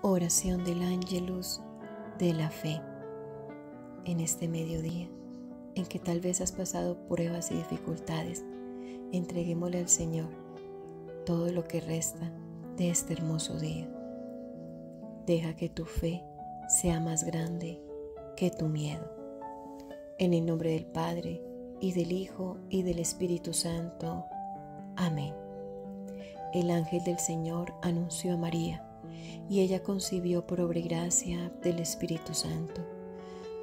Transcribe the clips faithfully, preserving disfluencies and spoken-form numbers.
Oración del Ángelus de la Fe. En este mediodía, en que tal vez has pasado pruebas y dificultades, entreguémosle al Señor todo lo que resta de este hermoso día. Deja que tu fe sea más grande que tu miedo. En el nombre del Padre, y del Hijo, y del Espíritu Santo. Amén. El ángel del Señor anunció a María, y ella concibió por obra y gracia del Espíritu Santo.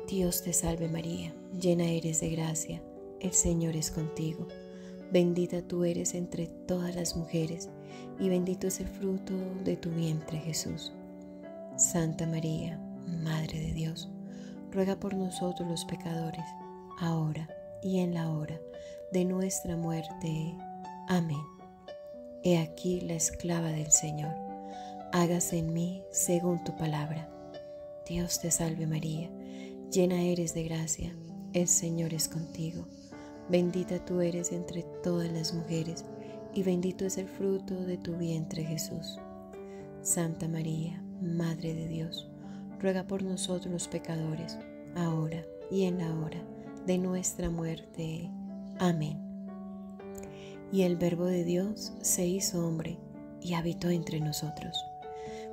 Dios te salve María, llena eres de gracia, el Señor es contigo. Bendita tú eres entre todas las mujeres, y bendito es el fruto de tu vientre Jesús. Santa María, Madre de Dios, ruega por nosotros los pecadores, ahora y en la hora de nuestra muerte. Amén. He aquí la esclava del Señor, hágase en mí según tu palabra. Dios te salve María, llena eres de gracia, el Señor es contigo. Bendita tú eres entre todas las mujeres, y bendito es el fruto de tu vientre Jesús. Santa María, Madre de Dios, ruega por nosotros los pecadores, ahora y en la hora de nuestra muerte. Amén. Y el Verbo de Dios se hizo hombre y habitó entre nosotros.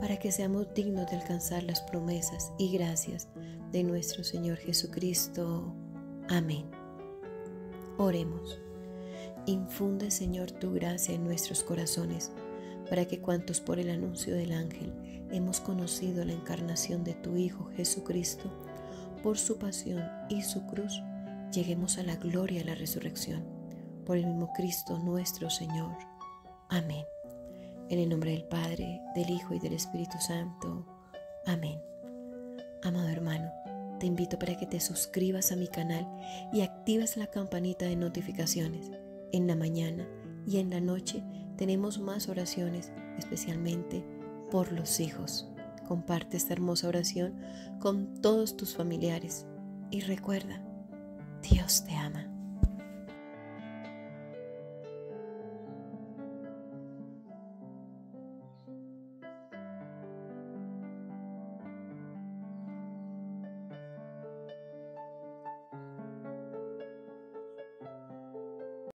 para que seamos dignos de alcanzar las promesas y gracias de nuestro Señor Jesucristo. Amén. Oremos. Infunde, Señor, tu gracia en nuestros corazones, para que cuantos por el anuncio del ángel hemos conocido la encarnación de tu Hijo Jesucristo, por su pasión y su cruz, lleguemos a la gloria de la resurrección, por el mismo Cristo nuestro Señor. Amén. En el nombre del Padre, del Hijo y del Espíritu Santo. Amén. Amado hermano, te invito para que te suscribas a mi canal y activas la campanita de notificaciones. En la mañana y en la noche tenemos más oraciones, especialmente por los hijos. Comparte esta hermosa oración con todos tus familiares y recuerda, Dios te ama.